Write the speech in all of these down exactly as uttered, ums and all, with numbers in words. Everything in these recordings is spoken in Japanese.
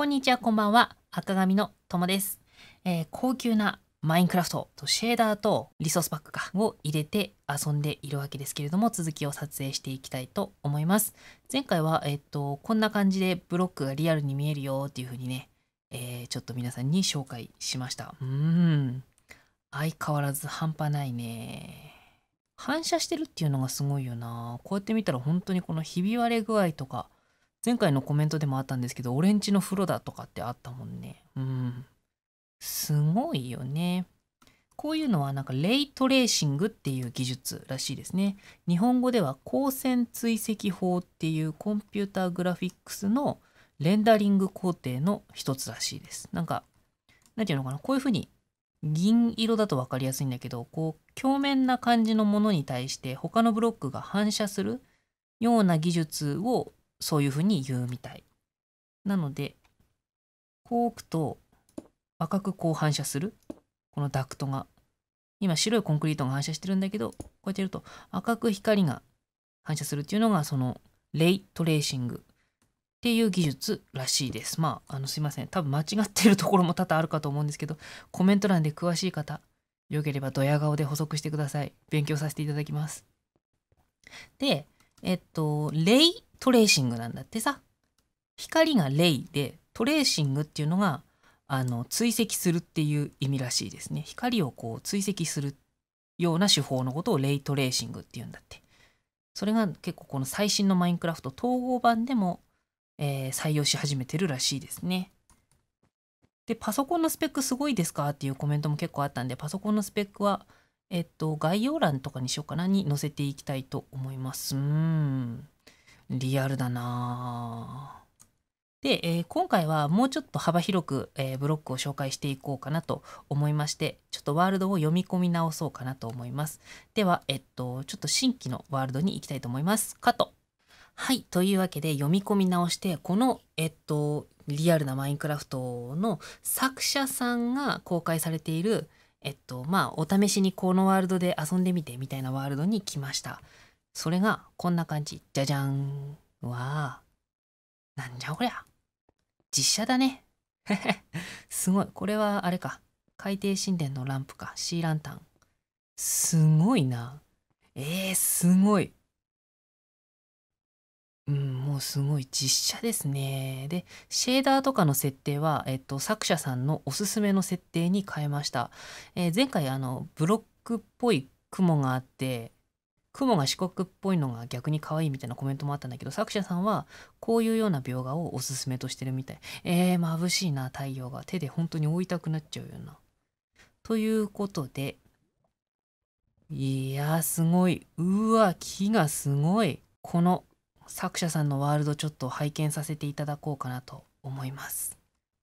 こんにちは、こんばんは。赤髪のともです、えー。高級なマインクラフトとシェーダーとリソースパックかを入れて遊んでいるわけですけれども、続きを撮影していきたいと思います。前回は、えっと、こんな感じでブロックがリアルに見えるよっていう風にね、えー、ちょっと皆さんに紹介しました。うーん。相変わらず半端ないね。反射してるっていうのがすごいよな。こうやって見たら本当にこのひび割れ具合とか、前回のコメントでもあったんですけど、俺んちの風呂だとかってあったもんね。うん。すごいよね。こういうのはなんかレイトレーシングっていう技術らしいですね。日本語では光線追跡法っていうコンピューターグラフィックスのレンダリング工程の一つらしいです。なんか、なんていうのかな、こういうふうに銀色だと分かりやすいんだけど、こう、鏡面な感じのものに対して他のブロックが反射するような技術をそういうふうに言うみたい。なので、こう置くと赤くこう反射する。このダクトが。今白いコンクリートが反射してるんだけど、こうやってやると赤く光が反射するっていうのがそのレイトレーシングっていう技術らしいです。まあ、あのすいません。多分間違ってるところも多々あるかと思うんですけど、コメント欄で詳しい方、よければドヤ顔で補足してください。勉強させていただきます。で、えっと、レイトレーシングなんだってさ。光がレイで、トレーシングっていうのがあの追跡するっていう意味らしいですね。光をこう追跡するような手法のことをレイトレーシングっていうんだって。それが結構この最新のマインクラフト統合版でも、えー、採用し始めてるらしいですね。で、パソコンのスペックすごいですかっていうコメントも結構あったんで、パソコンのスペックは、えっと、概要欄とかにしようかなに載せていきたいと思います。うーん。リアルだなぁ。で、えー、今回はもうちょっと幅広く、えー、ブロックを紹介していこうかなと思いまして、ちょっとワールドを読み込み直そうかなと思います。では、えっと、ちょっと新規のワールドに行きたいと思います。カット。はい。というわけで読み込み直して、この、えっと、リアルなマインクラフトの作者さんが公開されている、えっと、まあ、お試しにこのワールドで遊んでみてみたいなワールドに来ました。それがこんな感じ。じゃじゃん。うわー。なんじゃこりゃ。実写だね。すごい。これはあれか。海底神殿のランプか。シーランタン。すごいな。えー、すごい。うん、もうすごい実写ですね。で、シェーダーとかの設定は、えっと、作者さんのおすすめの設定に変えました。えー、前回、あの、ブロックっぽい雲があって、雲が四国っぽいのが逆に可愛いみたいなコメントもあったんだけど、作者さんはこういうような描画をおすすめとしてるみたい。えー、眩しいな、太陽が。手で本当に覆いたくなっちゃうよな。ということで、いやー、すごい。うわ、木がすごい。この作者さんのワールドちょっと拝見させていただこうかなと思います。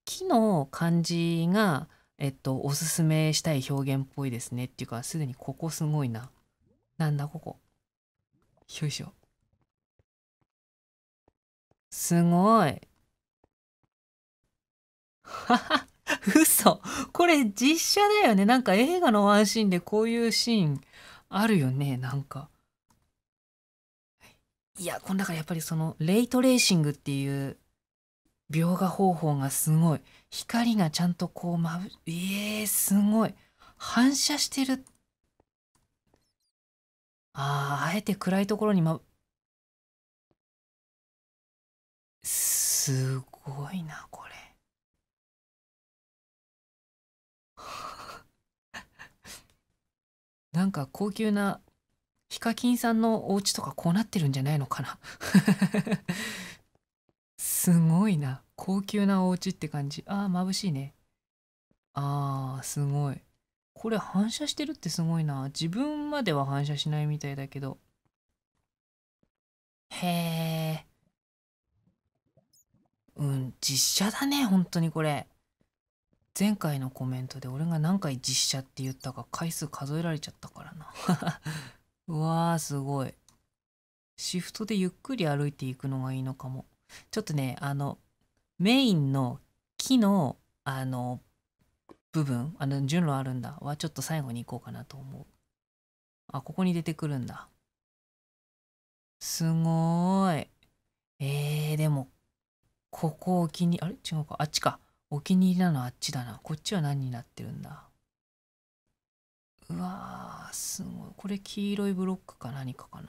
木の感じが、えっと、おすすめしたい表現っぽいですね。っていうか、すでにここすごいな。なんだここ。よいしょ。すごい。はは、嘘。これ実写だよね。なんか映画のワンシーンでこういうシーンあるよね。なんか。いや、この中でやっぱりそのレイトレーシングっていう描画方法がすごい。光がちゃんとこうまぶ、えー、すごい。反射してる。ああ、あえて暗いところにま、すごいな、これ。なんか高級なヒカキンさんのお家とかこうなってるんじゃないのかな。すごいな。高級なお家って感じ。ああ、眩しいね。ああ、すごい。これ反射してるってすごいな。自分までは反射しないみたいだけど。へえ。うん、実写だね、本当にこれ。前回のコメントで俺が何回実写って言ったか回数数えられちゃったからな。うわー、すごい。シフトでゆっくり歩いていくのがいいのかも。ちょっとね、あの、メインの木の、あの、部分、あの順路あるんだはちょっと最後に行こうかなと思う。あ、ここに出てくるんだ。すごーい。えー、でもここお気に、あれ違うか、あっちか。お気に入りなのあっちだな。こっちは何になってるんだ。うわー、すごい。これ黄色いブロックか何かかな。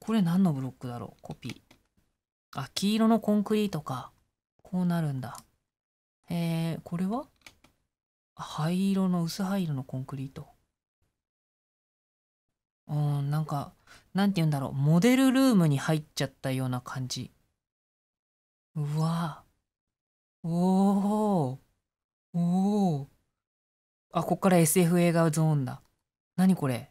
これ何のブロックだろう。コピー。あ、黄色のコンクリートか。こうなるんだ。えー、これは灰色の、薄灰色のコンクリート。うん、なんか、なんて言うんだろう。モデルルームに入っちゃったような感じ。うわー。おー。おー。あ、こっから エスエフ 映画ゾーンだ。何これ。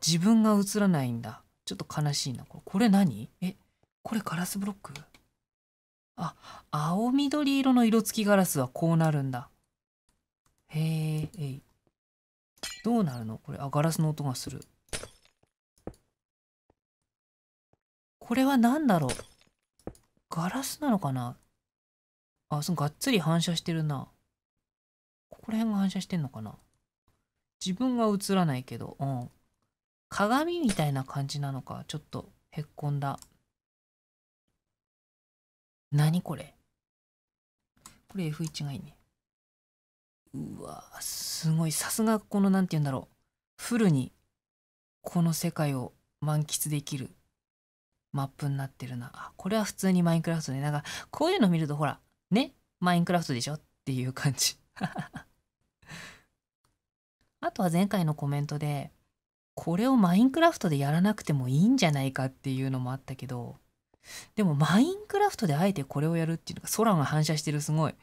自分が映らないんだ。ちょっと悲しいな。これ、これ何？え、これガラスブロック？あ、青緑色の色付きガラスはこうなるんだ。へえ、えい。どうなるの？これ、あ、ガラスの音がする。これは何だろう？ガラスなのかな？あ、そのがっつり反射してるな。ここら辺が反射してんのかな？自分が映らないけど、うん。鏡みたいな感じなのか、ちょっとへっこんだ。何これ？これ エフワン がいいね。うわー、すごい。さすがこの、なんて言うんだろう。フルに、この世界を満喫できるマップになってるな。あ、これは普通にマインクラフトね。なんか、こういうの見るとほら、ね、マインクラフトでしょっていう感じ。あとは前回のコメントで、これをマインクラフトでやらなくてもいいんじゃないかっていうのもあったけど、でもマインクラフトであえてこれをやるっていうのが、空が反射してる、すごい。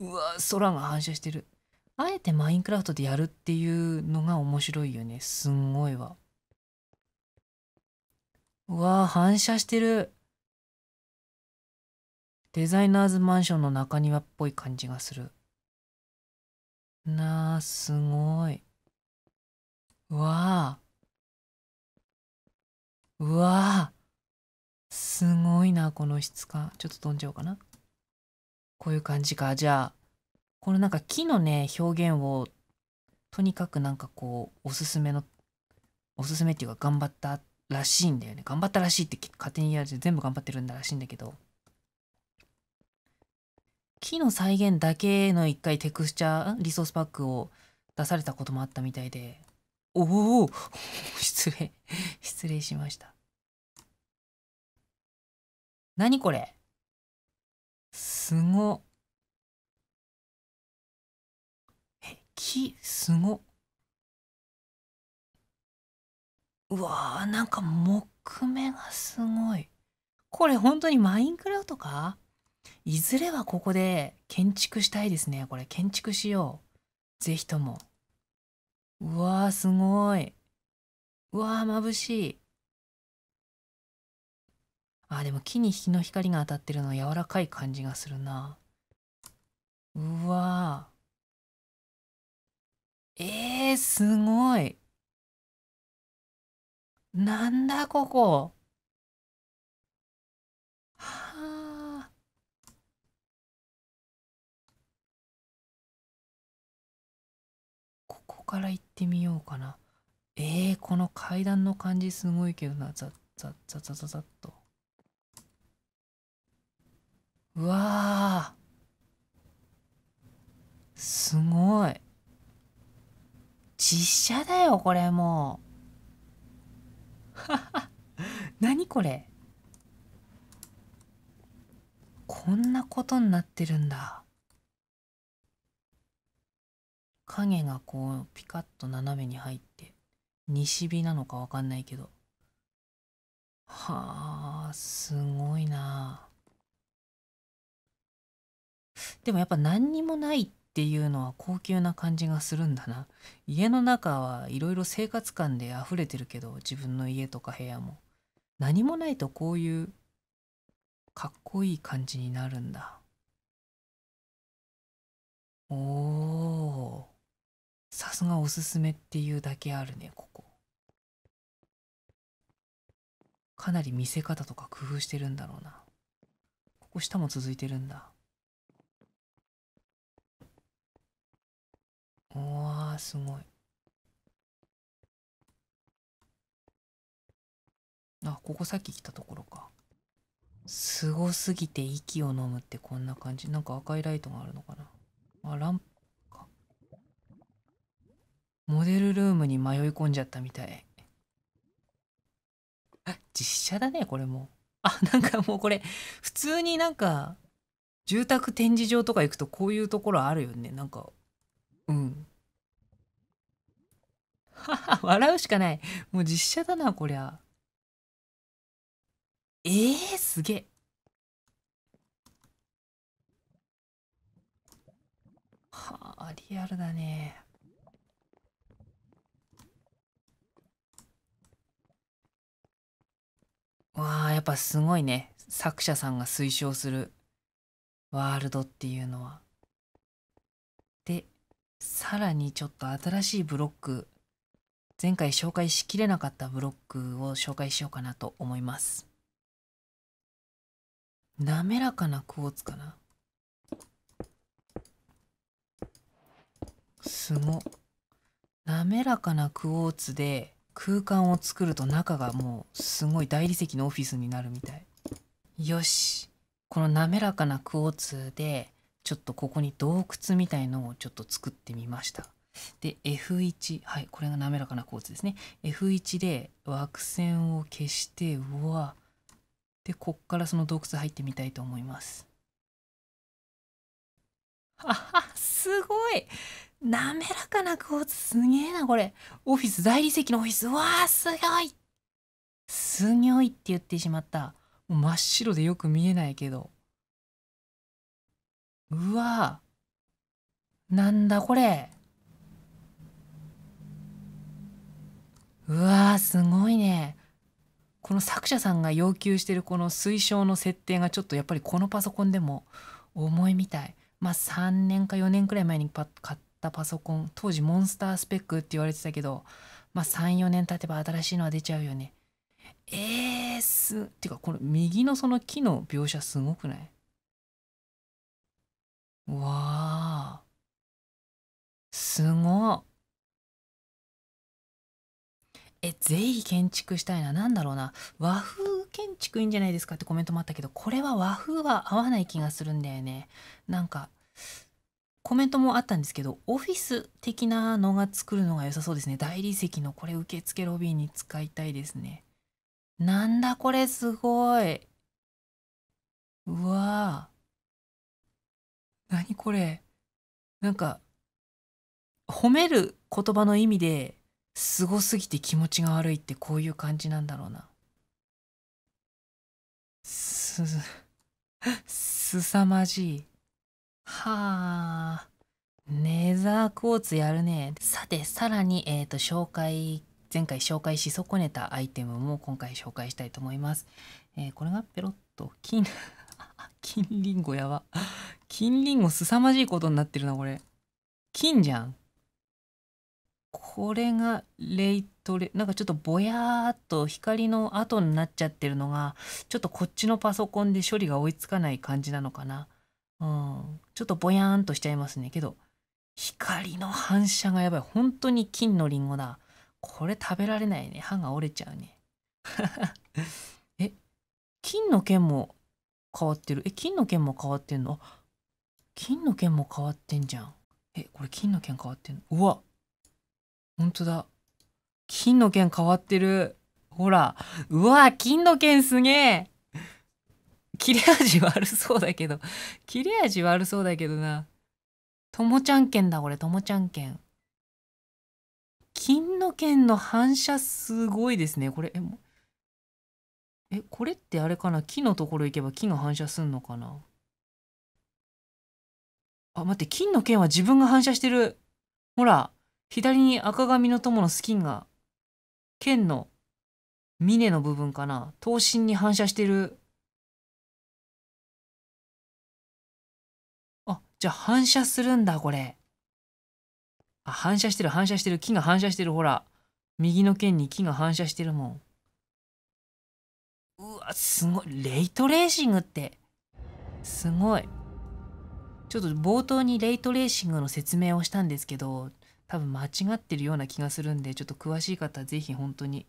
うわ、空が反射してる。あえてマインクラフトでやるっていうのが面白いよね。すんごいわ。うわ、反射してる。デザイナーズマンションの中庭っぽい感じがする。なあ、すごい。うわあ。うわあ。すごいな、この質感。ちょっと飛んじゃおうかな。こういう感じか。じゃあ、このなんか木のね、表現を、とにかくなんかこう、おすすめの、おすすめっていうか、頑張ったらしいんだよね。頑張ったらしいって勝手にやる。全部頑張ってるんだらしいんだけど。木の再現だけの一回テクスチャー、リソースパックを出されたこともあったみたいで。おお失礼。失礼しました。何これ？すご。え、木、すご。うわー、なんか木目がすごい。これ本当にマインクラフトか？いずれはここで建築したいですね。これ建築しよう。ぜひとも。うわー、すごい。うわー、眩しい。あ、でも木に日の光が当たってるの柔らかい感じがするな。うわー。えー、すごい。なんだここ。はあ。ここから行ってみようかな。えー、この階段の感じすごいけどな。ザッザッザッザッザッと。うわー、すごい。実写だよ、これもう。はは、何これ。こんなことになってるんだ。影がこうピカッと斜めに入って、西日なのかわかんないけど。はあ、すごいな。でもやっぱ何にもないっていうのは高級な感じがするんだな。家の中はいろいろ生活感で溢れてるけど、自分の家とか部屋も。何もないとこういうかっこいい感じになるんだ。おお。さすがおすすめっていうだけあるね、ここ。かなり見せ方とか工夫してるんだろうな。ここ下も続いてるんだ。うわー、すごい。あ、ここさっき来たところか。すごすぎて息を飲むってこんな感じ。なんか赤いライトがあるのかな。あ、ランプか。モデルルームに迷い込んじゃったみたい。あ、実写だねこれも。あ、なんかもうこれ普通になんか住宅展示場とか行くとこういうところあるよね。なんか、うん、はは、笑うしかない。もう実写だなこりゃ。えー、すげえ。はあ、リアルだね。わあ、やっぱすごいね、作者さんが推奨するワールドっていうのは。で、さらにちょっと新しいブロック、前回紹介しきれなかったブロックを紹介しようかなと思います。滑らかなクォーツかな。すごっ。滑らかなクォーツで空間を作ると中がもうすごい大理石のオフィスになるみたい。よし、この滑らかなクォーツでちょっとここに洞窟みたいのをちょっと作ってみました。で エフワン、 はい、これが滑らかなクォーツですね。 エフワン で枠線を消して、うわでこっからその洞窟入ってみたいと思います。あ、すごい滑らかなクォーツ、すげえなこれ。オフィス、大理石のオフィス、わーすごい、すぎょいって言ってしまった。もう真っ白でよく見えないけど、うわー、なんだこれ、うわーすごいね。この作者さんが要求してるこの推奨の設定がちょっとやっぱりこのパソコンでも重いみたい。まあさんねんかよねんくらい前に買ったパソコン、当時モンスタースペックって言われてたけど、まあさんよねん経てば新しいのは出ちゃうよね。えーすっていうか、この右のその木の描写すごくない？うわーすごっ。え、ぜひ建築したいな。なんだろうな、和風建築いいんじゃないですかってコメントもあったけど、これは和風は合わない気がするんだよね。なんかコメントもあったんですけど、オフィス的なのが作るのが良さそうですね。大理石のこれ受付ロビーに使いたいですね。なんだこれ、すごい、うわー、なにこれ、なんか褒める言葉の意味で、すごすぎて気持ちが悪いってこういう感じなんだろうな。す、すさまじい。はあ、ネザークォーツやるね。さて、さらに、えっと、紹介、前回紹介し損ねたアイテムも今回紹介したいと思います。えー、これがペロッと、金、金リンゴやば。金リンゴすさまじいことになってるな、これ。金じゃん。これがレイトレ、なんかちょっとぼやーっと光の跡になっちゃってるのが、ちょっとこっちのパソコンで処理が追いつかない感じなのかな。うん。ちょっとぼやーんとしちゃいますね。けど、光の反射がやばい。本当に金のリンゴだ。これ食べられないね。歯が折れちゃうね。え、金の剣も変わってる。え、金の剣も変わってんの？金の剣も変わってんじゃん。え、これ金の剣変わってんの？うわっ、ほんとだ。金の剣変わってる。ほら。うわ、金の剣すげえ。切れ味悪そうだけど。切れ味悪そうだけどな。ともちゃん剣だ、これ。ともちゃん剣。金の剣の反射すごいですね。これ、え、もえ、これってあれかな。木のところ行けば木が反射すんのかな。あ、待って。金の剣は自分が反射してる。ほら。左に赤髪の友のスキンが、剣の峰の部分かな、刀身に反射してる。あ、じゃあ反射するんだ、これ。あ、反射してる、反射してる、木が反射してる、ほら。右の剣に木が反射してるもん。うわ、すごい。レイトレーシングって、すごい。ちょっと冒頭にレイトレーシングの説明をしたんですけど、多分間違ってるような気がするんで、ちょっと詳しい方はぜひ本当に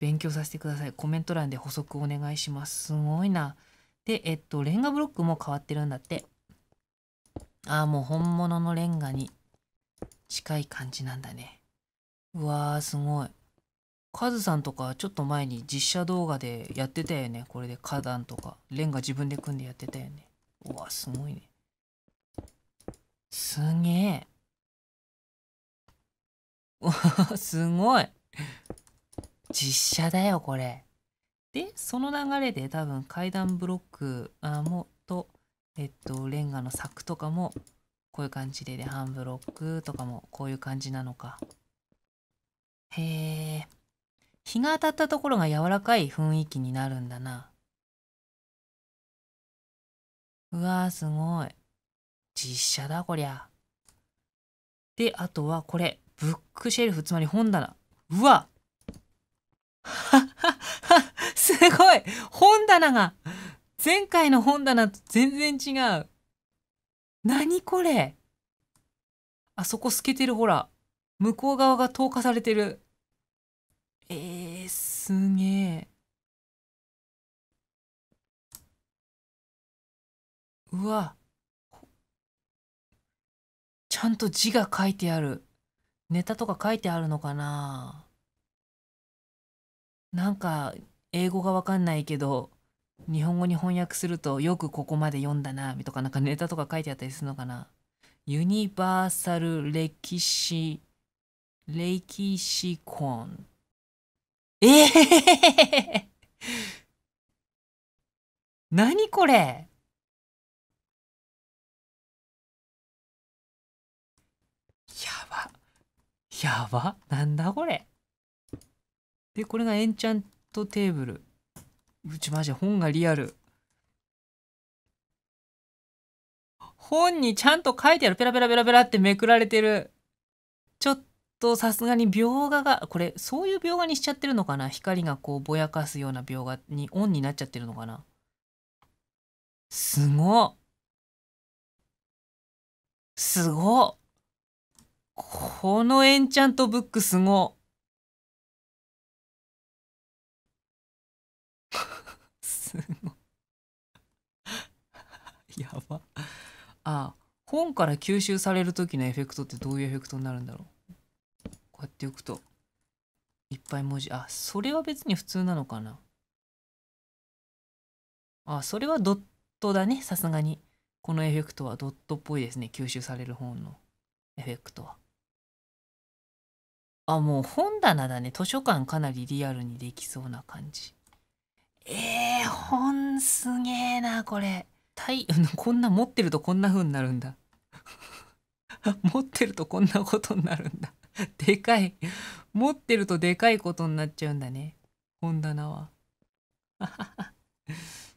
勉強させてください。コメント欄で補足お願いします。すごいな。で、えっと、レンガブロックも変わってるんだって。ああ、もう本物のレンガに近い感じなんだね。うわー、すごい。カズさんとか、ちょっと前に実写動画でやってたよね。これで花壇とか、レンガ自分で組んでやってたよね。うわー、すごいね。すげえ。うわー、すごい。実写だよ、これ。で、その流れで多分階段ブロックあもと、えっと、レンガの柵とかもこういう感じで、で、半ブロックとかもこういう感じなのか。へえ。日が当たったところが柔らかい雰囲気になるんだな。うわー、すごい。実写だ、こりゃ。で、あとはこれ、ブックシェルフ、つまり本棚。うわっはっはっは、すごい本棚が前回の本棚と全然違う。何これ、あそこ透けてる、ほら。向こう側が透過されてる。えー、すげえ。うわ。ちゃんと字が書いてある。ネタとか書いてあるのかな。なんか英語がわかんないけど日本語に翻訳するとよくここまで読んだなとか、なんかネタとか書いてあったりするのかな。ユニバーサル歴史歴史コン、ええー、何これ、やばやば、なんだこれ。で、これがエンチャントテーブル。うちマジ本がリアル。本にちゃんと書いてある。ペラペラペラペラってめくられてる。ちょっとさすがに描画が、これそういう描画にしちゃってるのかな。光がこうぼやかすような描画にオンになっちゃってるのかな。すごっ。すごっ。このエンチャントブックすごっ。やば。ああ、本から吸収される時のエフェクトってどういうエフェクトになるんだろう。こうやっておくといっぱい文字。あ、それは別に普通なのかな。あ、それはドットだね。さすがにこのエフェクトはドットっぽいですね。吸収される本のエフェクトは。あ、もう本棚だね。図書館かなりリアルにできそうな感じ。えー、本すげえな、これ。体こんな持ってるとこんな風になるんだ。持ってるとこんなことになるんだ。でかい。持ってるとでかいことになっちゃうんだね。本棚は。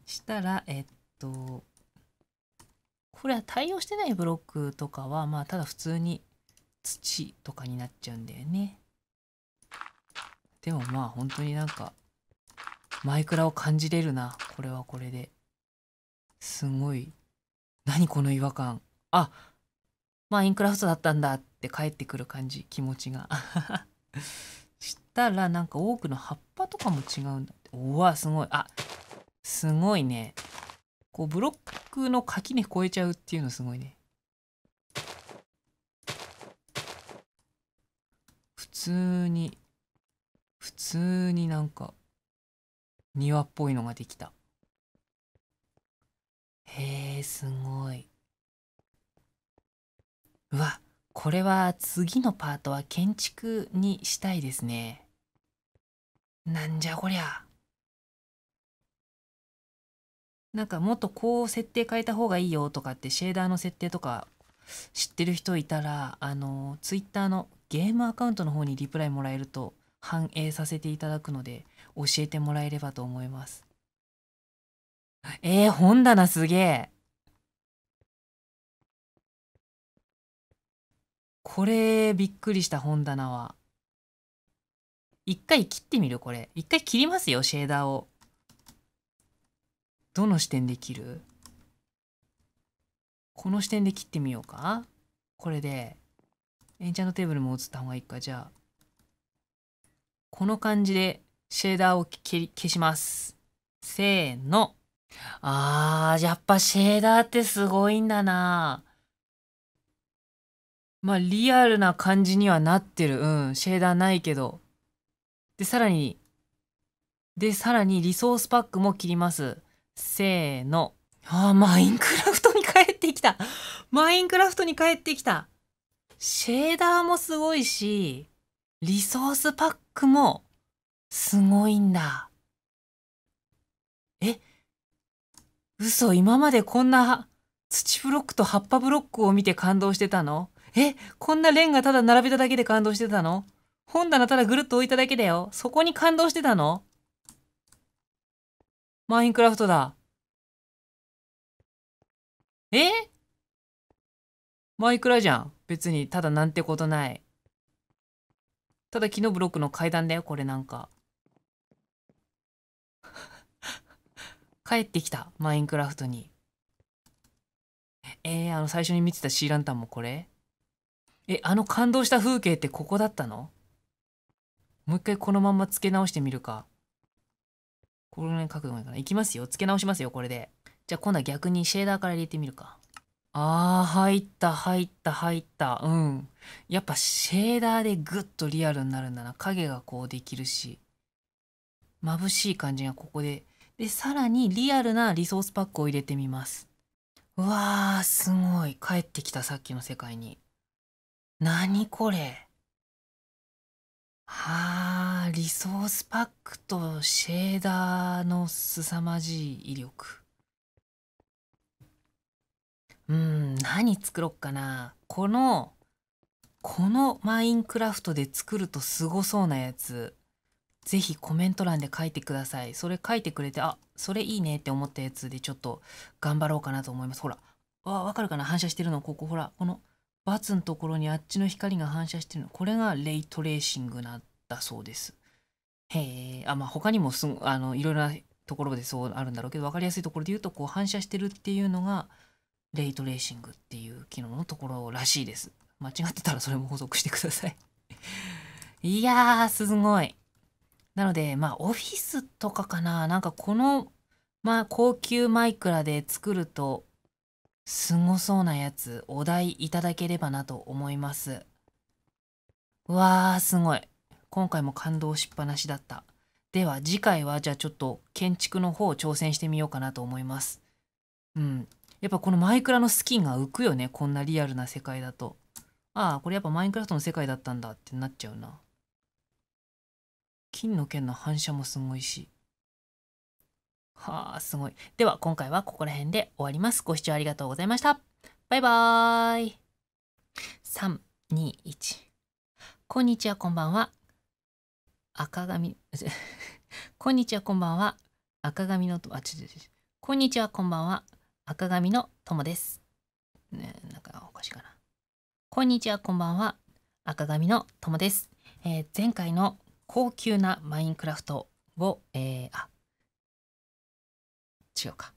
したら、えっと、これは対応してないブロックとかは、まあ、ただ普通に土とかになっちゃうんだよね。でもまあ、本当になんか、マイクラを感じれるな。これはこれで。すごい。何この違和感。あ、マインクラフトだったんだって帰ってくる感じ、気持ちが。したらなんか多くの葉っぱとかも違うんだって。うわ、すごい。あ、すごいね。こうブロックの垣根越えちゃうっていうのすごいね。普通に、普通になんか。庭っぽいのができた。へえ、すごい。うわ、これは次のパートは建築にしたいですね。なんじゃこりゃ。なんかもっとこう設定変えた方がいいよとかってシェーダーの設定とか知ってる人いたら、あのツイッターのゲームアカウントの方にリプライもらえると反映させていただくので教えてもらえればと思います。えー、本棚すげえ。これびっくりした。本棚は一回切ってみる。これ一回切りますよ。シェーダーをどの視点で切る？この視点で切ってみようか。これでエンチャントテーブルも映った方がいいか。じゃあこの感じでシェーダーを消します。せーの。あー、やっぱシェーダーってすごいんだな。まあ、リアルな感じにはなってる。うん、シェーダーないけど。で、さらに、で、さらにリソースパックも切ります。せーの。あー、マインクラフトに帰ってきた。マインクラフトに帰ってきた。シェーダーもすごいし、リソースパックもすごいんだ。え、嘘、今までこんな土ブロックと葉っぱブロックを見て感動してたの？え、こんなレンガただ並べただけで感動してたの？本棚ただぐるっと置いただけだよ。そこに感動してたの？マインクラフトだ。え？マイクラじゃん。別にただなんてことない。ただ木のブロックの階段だよ、これなんか。帰ってきた、マインクラフトに。えー、あの最初に見てたシーランタンもこれ？え、あの感動した風景ってここだったの？もう一回このまんま付け直してみるか。これぐらい書くのがいいかな。いきますよ。付け直しますよ、これで。じゃあ今度は逆にシェーダーから入れてみるか。あー、入った、入った、入った。うん。やっぱシェーダーでグッとリアルになるんだな。影がこうできるし。眩しい感じがここで。で、さらにリアルなリソースパックを入れてみます。うわー、すごい。帰ってきた、さっきの世界に。なにこれ。はー、リソースパックとシェーダーの凄まじい威力。うーん、何作ろっかな。この、このマインクラフトで作るとすごそうなやつ。ぜひコメント欄で書いてください。それ書いてくれて、あ、それいいねって思ったやつでちょっと頑張ろうかなと思います。ほら、わ、わかるかな？反射してるの、ここほら、このバツのところにあっちの光が反射してるの。これがレイトレーシングなんだそうです。へえ、あ、まあ他にもすご、あの、いろいろなところでそうあるんだろうけど、わかりやすいところで言うと、こう反射してるっていうのが、レイトレーシングっていう機能のところらしいです。間違ってたらそれも補足してください。いやー、すごい。なので、まあ、オフィスとかかな。なんかこの、まあ、高級マイクラで作ると、すごそうなやつ、お題いただければなと思います。うわー、すごい。今回も感動しっぱなしだった。では、次回は、じゃあちょっと建築の方を挑戦してみようかなと思います。うん。やっぱこのマイクラのスキンが浮くよね。こんなリアルな世界だと。ああ、これやっぱマインクラフトの世界だったんだってなっちゃうな。金の剣の反射もすごいし。はあ、すごい。では今回はここら辺で終わります。ご視聴ありがとうございました。バイバーイ。さん、に、いち。こんにちは、こんばんは。赤髪。こんにちは、こんばんは。赤髪のと、あ、ちょちょちょ。こんにちは、こんばんは。赤髪の友です。ね、なんかおかしいかな。こんにちは、こんばんは。赤髪の友です。えー、前回の高級なマインクラフトを、えー、あ、違うか。